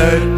head.